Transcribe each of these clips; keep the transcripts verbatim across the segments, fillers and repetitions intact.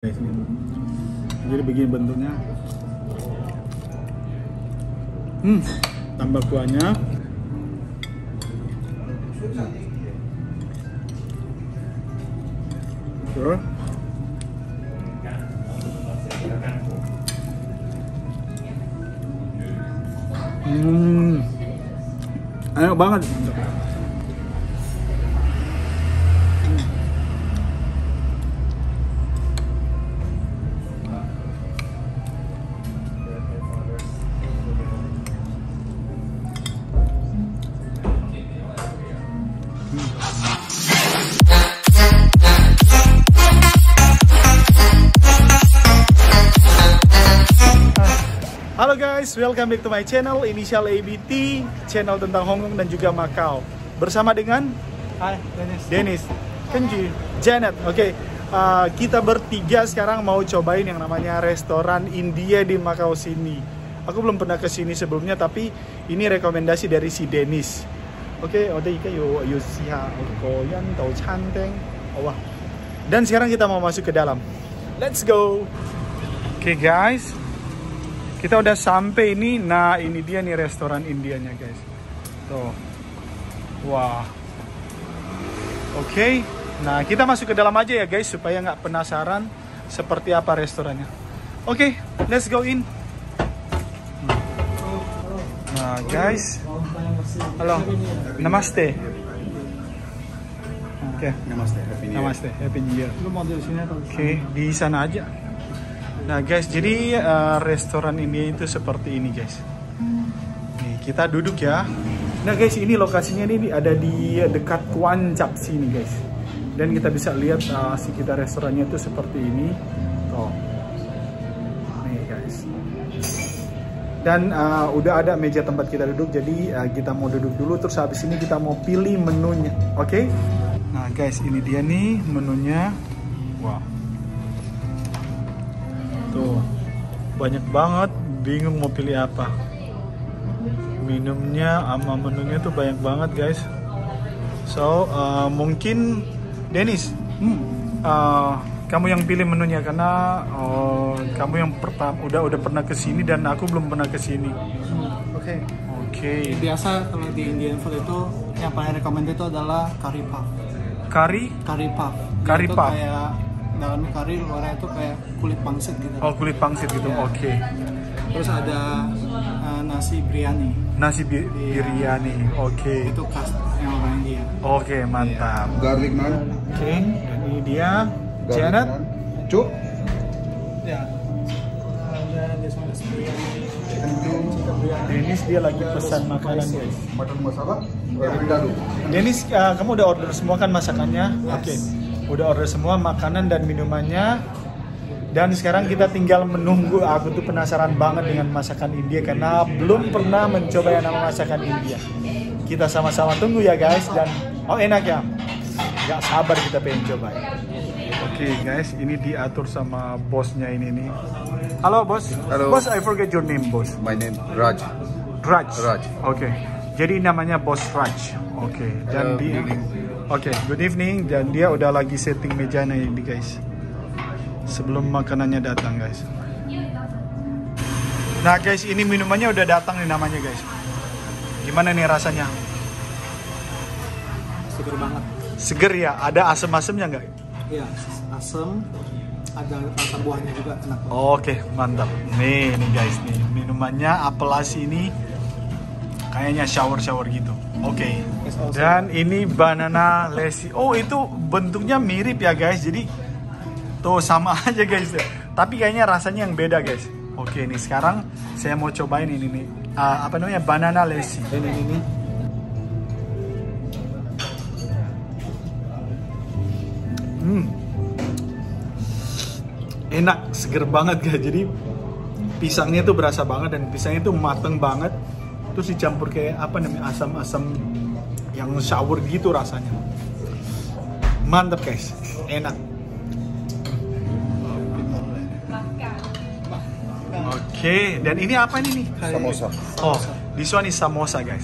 Guys, jadi begini bentuknya. Hmm, tambah kuahnya. Sure. Hmm, enak banget. Halo guys, welcome back to my channel Initial A B T, channel tentang Hongkong dan juga Macau. Bersama dengan Hai, Dennis. Dennis, Kenji, Janet. Oke, okay. uh, kita bertiga sekarang mau cobain yang namanya restoran India di Macau sini. Aku belum pernah ke sini sebelumnya, tapi ini rekomendasi dari si Dennis. Oke, okay. Dan sekarang kita mau masuk ke dalam. Let's go. Oke okay, guys. Kita udah sampai ini, nah ini dia nih restoran Indianya guys. Tuh, wah. Oke, okay. Nah kita masuk ke dalam aja ya guys, supaya nggak penasaran seperti apa restorannya. Oke, okay, let's go in. Nah guys, halo, namaste. Oke, okay. Namaste, happy new year. Namaste, happy new year. Oke, okay, di sana aja. Nah guys, jadi uh, restoran India itu seperti ini guys. Nih, kita duduk ya. Nah guys, ini lokasinya ini ada di dekat Kuancap sini guys. Dan kita bisa lihat uh, sekitar restorannya itu seperti ini. Tuh. Nih guys. Dan uh, udah ada meja tempat kita duduk, jadi uh, kita mau duduk dulu. Terus habis ini kita mau pilih menunya, oke? Okay? Nah guys, ini dia nih menunya. Wow. Tuh, banyak banget, bingung mau pilih apa. Minumnya sama menunya tuh banyak banget guys. So, uh, mungkin Dennis, hmm, uh, kamu yang pilih menunya karena uh, kamu yang pertama udah udah pernah kesini dan aku belum pernah kesini. Hmm, Oke. Okay. Oke. Okay. Biasa kalau di Indian food itu yang paling recommended itu adalah curry puff. Curry? Curry puff. Curry itu puff. Kayak dalam kari luarnya itu kayak kulit pangsit gitu. Oh, kulit pangsit gitu, ya. Oke. Okay. Terus ada uh, nasi biryani. Nasi bi biryani, oke. Okay. Itu khas yang orang India. Oke, okay, mantap. Yeah. Garlic naan. Oke, okay. Dan ini dia. Janet. Cuk. Ya. Dan this one is biryani. Dennis dia lagi pesan makanan guys. Mutton masala. Dennis, uh, kamu udah order semua kan masakannya? Yes. Oke. Okay. Udah order semua makanan dan minumannya. Dan sekarang kita tinggal menunggu. Aku tuh penasaran banget dengan masakan India karena belum pernah mencoba yang namanya masakan India. Kita sama-sama tunggu ya guys. Dan oh enak ya, gak sabar kita pengen coba. Oke okay, guys, ini diatur sama bosnya ini nih. Halo bos. Halo. Bos, I forget your name bos. My name Raj. Raj. Raj. Oke okay. Jadi namanya bos Raj. Oke okay. Dan di Oke, okay, good evening. Dan dia udah lagi setting mejanya ini guys. Sebelum makanannya datang guys. Nah guys, ini minumannya udah datang nih namanya guys. Gimana nih rasanya? Seger banget. Seger ya? Ada asem-asemnya nggak? Iya, asem. Ada rasa buahnya juga enak. Oh, oke, okay, mantap. Nih, nih guys, nih minumannya apelasi ini. Kayaknya shower-shower gitu. Oke. Okay. Dan ini banana lassi. Oh, itu bentuknya mirip ya guys. Jadi tuh sama aja guys. Tapi kayaknya rasanya yang beda guys. Oke, okay, ini sekarang saya mau cobain ini nih. Uh, apa namanya? Banana lassi. Ini ini. Hmm. Enak, seger banget guys. Jadi pisangnya tuh berasa banget dan pisangnya tuh mateng banget. Terus dicampur kayak apa namanya asam-asam yang sour gitu rasanya. Mantap guys, enak. Oke, okay. Dan ini apa ini nih? Samosa. Oh, this one is samosa guys.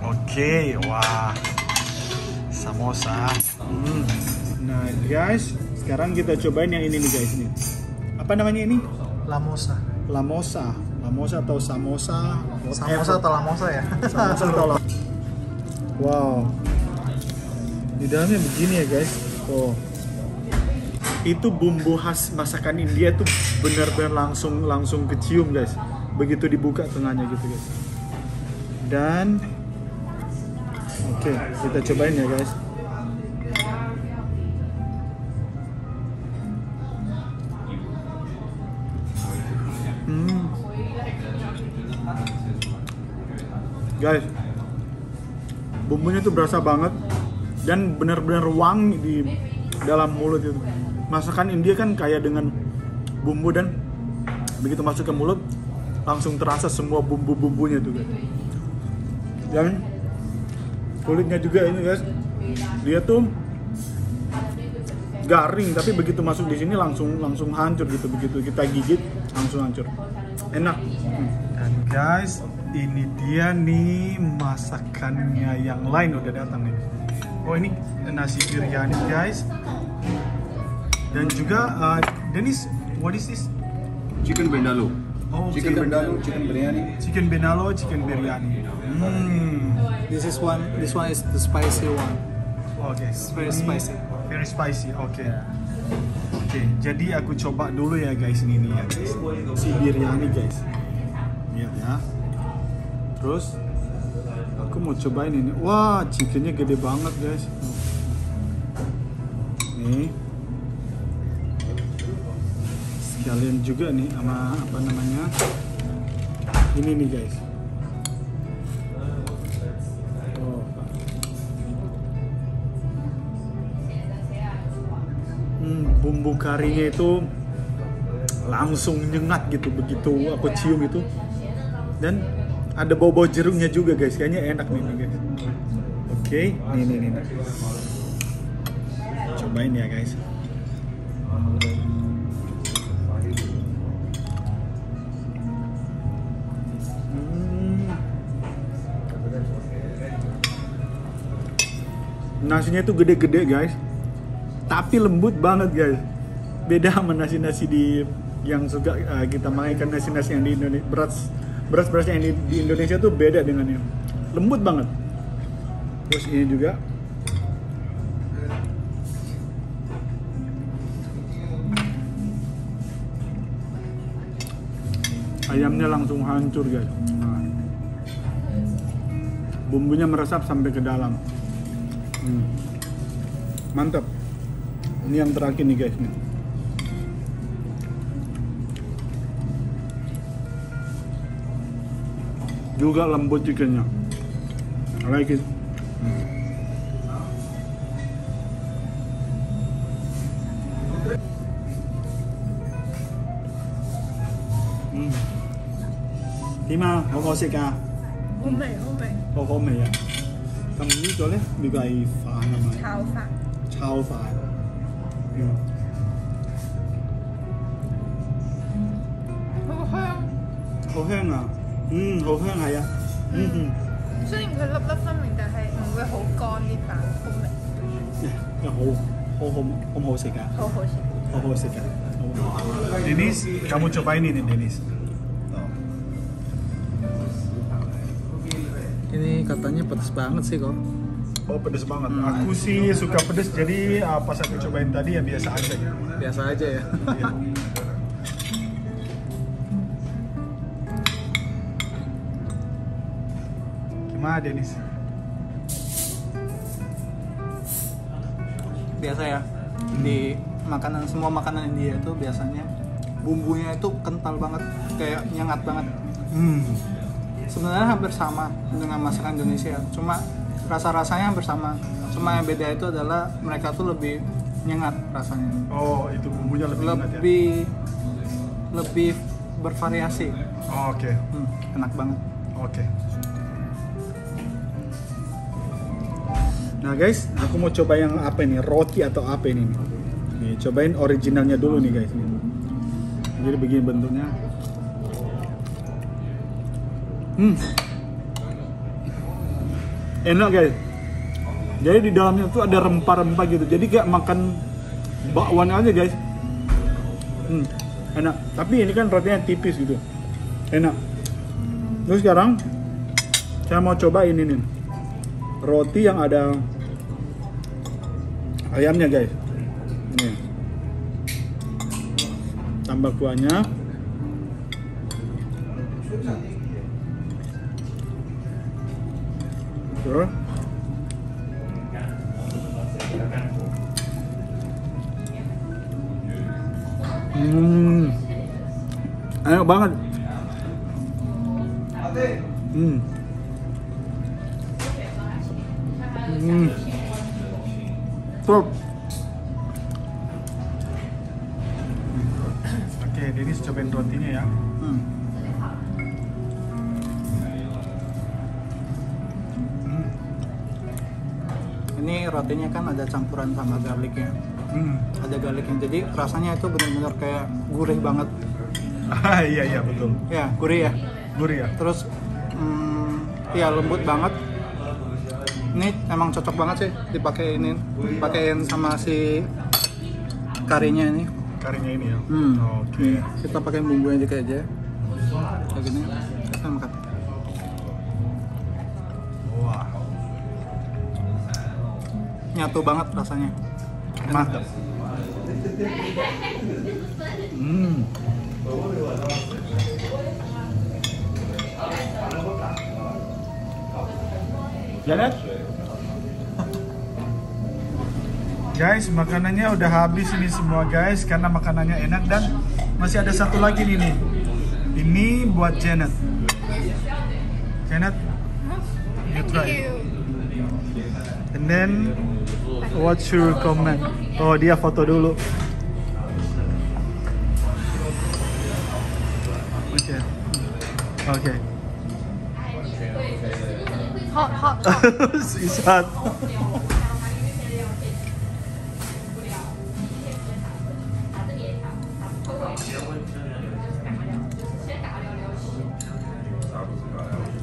Oke, okay. Wah, samosa. Hmm. Nah guys, Sekarang kita cobain yang ini nih guys nih. Apa namanya ini? Lamosa. Lamosa, lamosa atau samosa? Samosa atau lamosa ya? Samosa atau lamosa. Wow. Di dalamnya begini ya guys. Oh. Itu bumbu khas masakan India tuh benar-benar langsung langsung kecium guys. Begitu dibuka tengahnya gitu guys. Dan oke, okay, kita cobain ya guys. Hmm. Guys, bumbunya tuh berasa banget dan benar-benar wangi di dalam mulut itu. Masakan India kan kaya dengan bumbu dan begitu masuk ke mulut langsung terasa semua bumbu-bumbunya tuh guys. Dan kulitnya juga ini guys, dia tuh garing tapi begitu masuk di sini langsung langsung hancur gitu, begitu kita gigit langsung hancur. Enak. Dan guys, ini dia nih masakannya yang lain udah datang nih. Oh ini nasi biryani guys. Dan juga uh, Dennis, what is this? Chicken Vindaloo. Oh, chicken Vindaloo, chicken biryani. Chicken Vindaloo, chicken biryani. Mm. This is one. This one is the spicy one. Okay, it's very spicy. Mm. Very spicy. Okay. Okay. Jadi aku coba dulu ya guys ini nih ya guys. Si biryani guys. Lihat ya. Terus aku mau cobain ini. Wah, chickennya gede banget guys. Nih. Kalian juga nih sama apa namanya ini nih guys. Oh. Hmm, bumbu karinya itu langsung nyengat gitu begitu aku cium itu, dan ada bau-bau jeruknya juga guys, kayaknya enak nih, nih guys. Oke, okay. nih, nih nih nih cobain ya guys. Nasinya tuh gede-gede guys, tapi lembut banget guys. Beda sama nasi-nasi di yang suka uh, kita makan, nasi-nasi yang di Indonesia berat beras-beras yang di, di Indonesia tuh beda dengan yang lembut banget. Terus ini juga ayamnya langsung hancur guys. Nah. Bumbunya meresap sampai ke dalam. Hmm. Mantap. Ini yang terakhir nih guys nih. Juga lembut chickennya. I like it. Hmm. Hmm. Gimana? Kau kau sih kah? Homemade, homemade. Oh homemade ya. Kamu ini soalnya juga ifan nama. Cao fan. Cao fan. Ya. Hong. Hong ah. Hmm, Hong ah ya. Hmm. 雖然佢粒粒分明，但係唔會好乾啲飯，好味。又好，好好好唔好食㗎？好好食。好好食㗎。Dennis, kamu coba ini nih Dennis. Ini katanya pedes banget sih kok. Oh pedes banget. Hmm. Aku sih suka pedes, jadi uh, pas aku cobain tadi ya biasa aja. Biasa aja ya. Gimana Dennis? Biasa ya. Di makanan semua makanan India itu biasanya bumbunya itu kental banget, kayak nyengat banget. Hmm. Sebenarnya hampir sama dengan masakan Indonesia, cuma rasa-rasanya hampir sama, cuma yang beda itu adalah mereka tuh lebih nyengat rasanya. Oh, itu bumbunya lebih lebih nyengat, ya? Lebih bervariasi. Oh, oke. Okay. Hmm, enak banget. Oke. Okay. Nah guys, aku mau coba yang apa ini, roti atau apa ini? Nih, cobain originalnya dulu nih guys. Jadi begini bentuknya. Hmm. Enak guys. Jadi di dalamnya tuh ada rempah-rempah gitu. Jadi kayak makan bakwan aja guys. Hmm, enak. Tapi ini kan rotinya tipis gitu, enak. Terus sekarang saya mau coba ini nih, roti yang ada ayamnya guys. Ini tambah kuahnya. Terus Hmm, enak banget. Hmm. Hmm. Top. Oke, Dennis cobain rotinya ya. Hmm. Hmm. Ini rotinya kan ada campuran sama garlicnya. Hmm. Ada garlicnya, jadi rasanya itu benar-benar kayak gurih banget. Ah iya iya betul. Ya gurih ya. Gurih ya. Terus, hmm, ya lembut banget. Ini emang cocok banget sih dipakeinin, dipakein sama si karinya ini. Karinya ini ya. Hmm. Oke. Okay. Kita pakai bumbunya juga aja. Kayak gini. Kita makan. Wah. Nyatu banget rasanya. Mantap. Hmm. Janet? Guys, makanannya udah habis ini semua guys, karena makanannya enak. Dan masih ada satu lagi nih, nih. Ini buat Janet. Janet, you try. And then what you recommend? Oh, dia foto dulu. Oke. Okay. Oke. Okay. Hot, hot, hot. It's hot.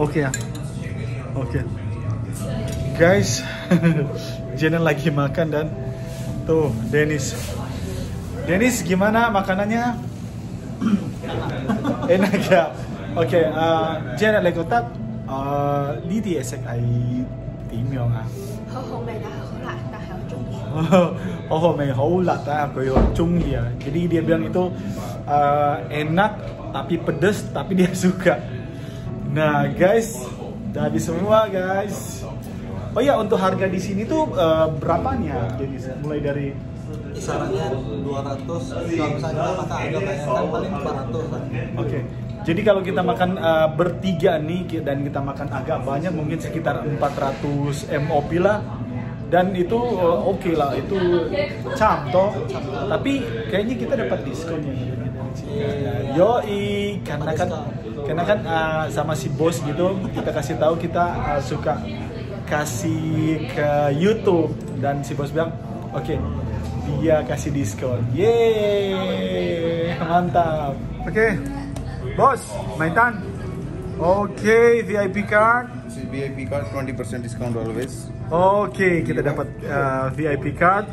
Oke ya. Oke. Guys, Janet lagi makan dan tuh Dennis. Dennis gimana makanannya? Enak ya. Oke, okay, uh, Janet lagi kotak. Uh, Lý thì sẽ ai điểm như à? Hậu hậu mày đã hậu lạt, đã hậu trung ý. Hậu hậu mày hậu lạt, đã hậu trung ý. Jadi dia bilang itu uh, enak tapi pedes tapi dia suka. Nah guys, udah habis semua guys. Oh ya, untuk harga di sini tuh uh, berapanya? Jadi mulai dari kisarannya dua ratus, kalau misalnya kita makan harga kan paling empat ratus kan. Oke, jadi kalau kita makan uh, bertiga nih dan kita makan agak banyak mungkin sekitar empat ratus M O P lah. Dan itu uh, oke okay lah, itu cam toh. Tapi kayaknya kita dapat diskonnya. Yoi, karena kan, karena kan uh, sama si bos gitu, kita kasih tahu kita uh, suka kasih ke YouTube dan si bos bilang oke. Okay, dia kasih diskon. Yeay, mantap. Oke, okay. Bos, Maitan. Oke, okay, V I P card. V I P card twenty percent discount always. Oke, okay, kita dapat uh, V I P card.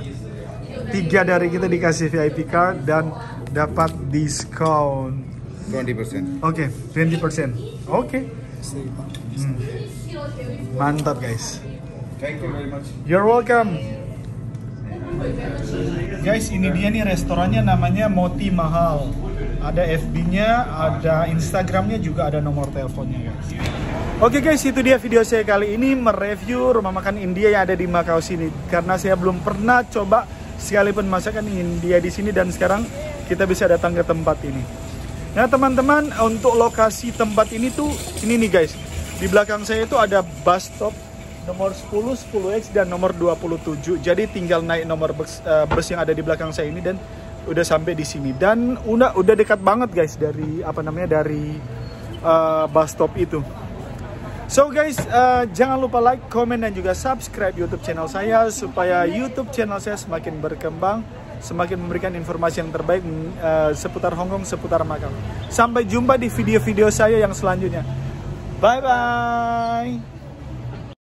Tiga dari kita dikasih V I P card dan dapat diskon twenty percent. Oke, okay, twenty percent. Oke. Okay. Hmm. Mantap guys. Thank you very much. You're welcome. Guys, ini dia nih restorannya, namanya Moti Mahal. Ada F B-nya, ada Instagram-nya, juga ada nomor teleponnya guys. Oke guys, itu dia video saya kali ini mereview rumah makan India yang ada di Macau sini. Karena saya belum pernah coba sekalipun masakan India di sini dan sekarang kita bisa datang ke tempat ini. Nah teman-teman, untuk lokasi tempat ini tuh ini nih guys. Di belakang saya itu ada bus stop nomor sepuluh, sepuluh X dan nomor dua puluh tujuh. Jadi tinggal naik nomor bus, uh, bus yang ada di belakang saya ini dan udah sampai di sini. Dan udah udah dekat banget guys dari apa namanya dari uh, bus stop itu. So guys, uh, jangan lupa like, comment dan juga subscribe YouTube channel saya supaya YouTube channel saya semakin berkembang, semakin memberikan informasi yang terbaik uh, seputar Hongkong, seputar Macau. Sampai jumpa di video-video saya yang selanjutnya. Bye bye.